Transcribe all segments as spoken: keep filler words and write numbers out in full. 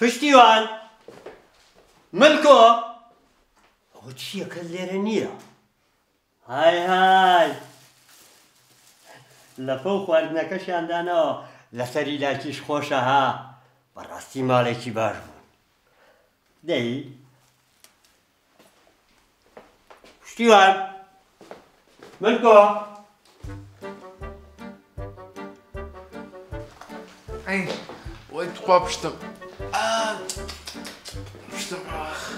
فشتيوان ملكو او تشي كليرنيه هاي هاي لفو خواردنا كشان دانا لسري لاكيش خوشا ها براستي مالكي باش بون دي فشتيوان ملكو اي وين تقوى بشتم آه بشتم آخ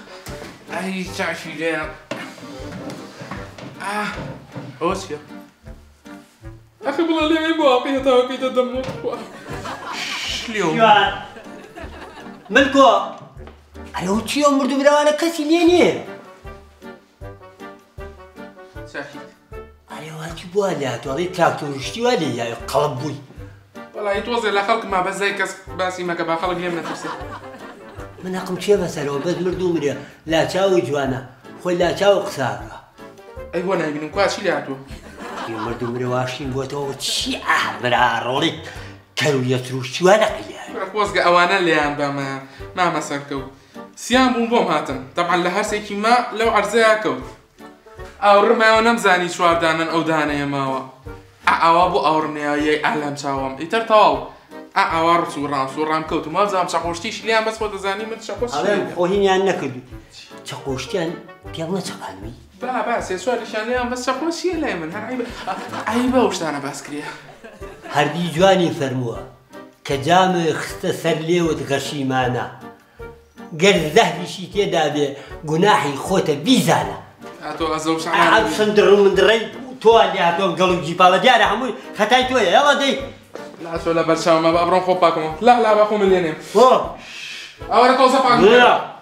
اي تعشي لينا آه أوسيا أخي والله ليه عيب واقية توابيد الدم شليوم شليوان ملكو ألو تشي يوم بردو براوانا كاسي ليني ساكت ألو هاتي بوالي هاتو هاتي تلاكتو رشتي والي يا قلب بوي والله يتوزي لخلق ما بس زي كاس باسي ما كبا خلق ليه من ترسي من أقم تشي بس ألو بس بردو مريا لا تاوي جوانا خوي لا تاوي قساقا أيوة أنا من كواش اللي عتو. يوم مردوم رواشين بوتو تشي أحمر رولك كانوا يتروش شو أنا قليا. أقوس جأوانا اللي عم بما ما مسر كوب. سيام بوم بوم هاتم طبعا لهرسي كيما لو عرزها كوب. أورم أو نمزاني شو عدانا أو دهنا يا ماوا. أعوابو أورمني أي أهلهم شاوم. إتر تواو. أعوار صورام صورام كوب. ما زام شقوشتيش اللي عم بس بتزاني من شقوشتي. أنا خويني أنا كده. شقوشتي أنا تيابنا شقامي. با باس يا سؤال شانيان بس اقول شي لا من عيبه عيبه وش انا باسكريه هردي جواني فرموها كجام اختصر لي وتغشي معنا قال ذهبي شي تيدا بجناحي خوته بيزاله هاتو ازوش انا عم صندر من دري توالي هاتو قالوا جي بابا ديانا حمول خطاي توي يلا دي لا سؤال برشا ما بابرون خوباكم لا لا باكم اللي نام اوه اورا توصف عنك